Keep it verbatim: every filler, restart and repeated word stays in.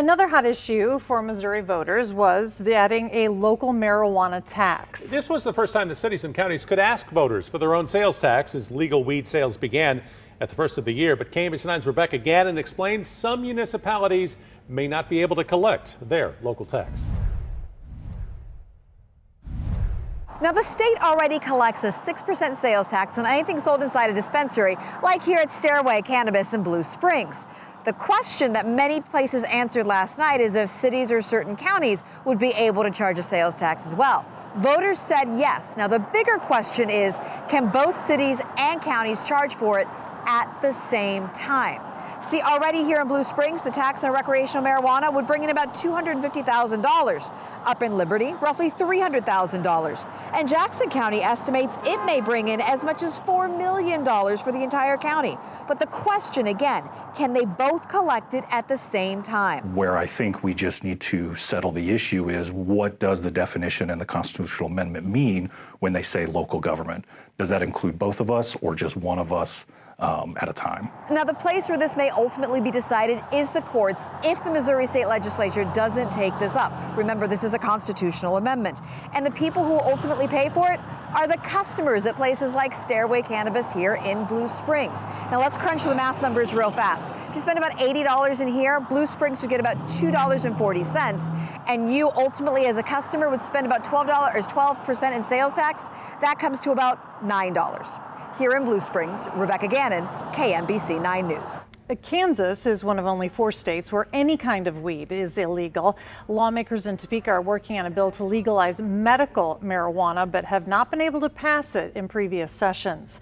Another hot issue for Missouri voters was the adding a local marijuana tax. This was the first time the cities and counties could ask voters for their own sales tax as legal weed sales began at the first of the year. But K M B C nine's Rebecca Gannon explains some municipalities may not be able to collect their local tax. Now, the state already collects a six percent sales tax on anything sold inside a dispensary, like here at Stairway Cannabis in Blue Springs. The question that many places answered last night is if cities or certain counties would be able to charge a sales tax as well. Voters said yes. Now, the bigger question is, can both cities and counties charge for it at the same time? See, already here in Blue Springs, the tax on recreational marijuana would bring in about two hundred fifty thousand dollars. Up in Liberty, roughly three hundred thousand dollars. And Jackson County estimates it may bring in as much as four million dollars for the entire county. But the question again, can they both collect it at the same time? Where I think we just need to settle the issue is, what does the definition and the constitutional amendment mean when they say local government? Does that include both of us or just one of us? Um, at a time. Now, the place where this may ultimately be decided is the courts if the Missouri State Legislature doesn't take this up. Remember, this is a constitutional amendment. And the people who ultimately pay for it are the customers at places like Stairway Cannabis here in Blue Springs. Now, let's crunch the math numbers real fast. If you spend about eighty dollars in here, Blue Springs would get about two dollars and forty cents. And you ultimately, as a customer, would spend about twelve dollars or twelve percent in sales tax. That comes to about nine dollars. Here in Blue Springs, Rebecca Gannon, K M B C nine News. Kansas is one of only four states where any kind of weed is illegal. Lawmakers in Topeka are working on a bill to legalize medical marijuana, but have not been able to pass it in previous sessions.